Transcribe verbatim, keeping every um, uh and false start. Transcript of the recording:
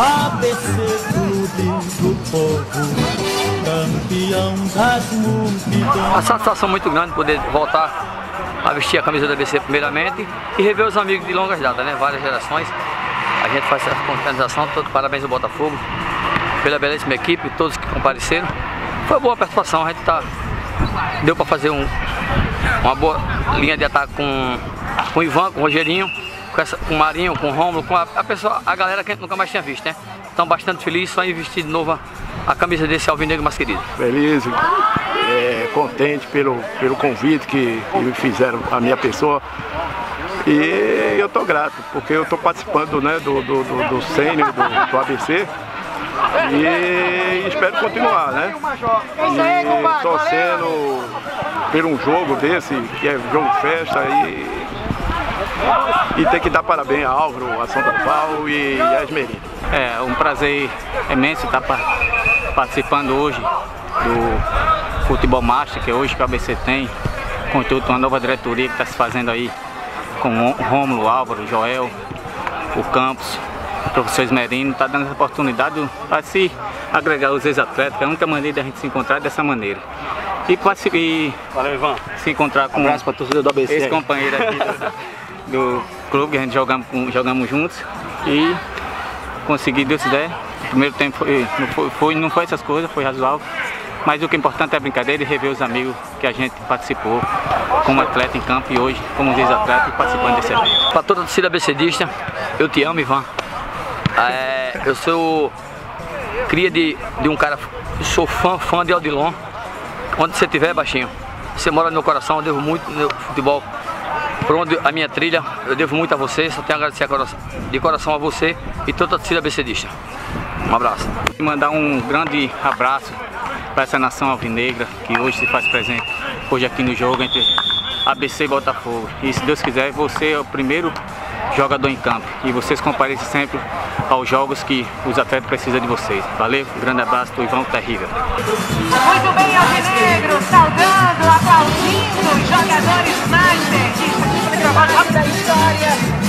A B C Futebol do povo, campeão das multidões. Uma satisfação muito grande poder voltar a vestir a camisa da A B C primeiramente e rever os amigos de longas datas, né? Várias gerações. A gente faz essa confraternização, todo parabéns ao Botafogo pela belíssima equipe, todos que compareceram. Foi uma boa participação, a gente tá, deu para fazer um, uma boa linha de ataque com, com o Ivan, com o Rogerinho, com, essa, com o Marinho, com o Rômulo, com a, a pessoa, a galera que a gente nunca mais tinha visto, né? Então bastante feliz, só em vestir de novo a, a camisa desse Alvinegro mais querido. Feliz, é, contente pelo, pelo convite que, que fizeram a minha pessoa. E eu estou grato, porque eu estou participando, né, do, do, do, do sênior, do, do A B C, e espero continuar, né? E torcendo por um jogo desse, que é jogo festa, e, e tem que dar parabéns a Álvaro, a São Paulo e a Esmerino. É um prazer imenso estar participando hoje do Futebol Master, que hoje que o A B C tem, com tudo, uma nova diretoria que está se fazendo aí, com o Rômulo, o Álvaro, o Joel, o Campos, o professor Esmerino, está dando essa oportunidade para se agregar os ex-atletas. É a única maneira da gente se encontrar é dessa maneira. E para se, e valeu, Ivan. Se encontrar com abraço para torcedor do A B C, esse companheiro aqui do, do clube, que a gente jogamos, jogamos juntos e consegui, Deus der. O primeiro tempo foi, não, foi, foi, não foi essas coisas, foi razoável. Mas o que é importante é a brincadeira e rever os amigos que a gente participou como atleta em campo e hoje como ex-atleta participando desse evento. Para toda a torcida ABCdista, eu te amo, Ivan. É, eu sou cria de, de um cara, sou fã, fã de Aldilon. Onde você estiver, baixinho, você mora no meu coração, eu devo muito no meu futebol. Por onde a minha trilha, eu devo muito a você, só tenho a agradecer de coração a você e toda a torcida ABCdista. Um abraço. E mandar um grande abraço para essa nação alvinegra que hoje se faz presente, hoje aqui no jogo entre A B C e Botafogo. E se Deus quiser, você é o primeiro jogador em campo e vocês comparecem sempre aos jogos que os atletas precisam de vocês. Valeu, um grande abraço do Ivão Terrível. Muito bem, alvinegro, saudando, aplaudindo os jogadores Master. Agora, da história.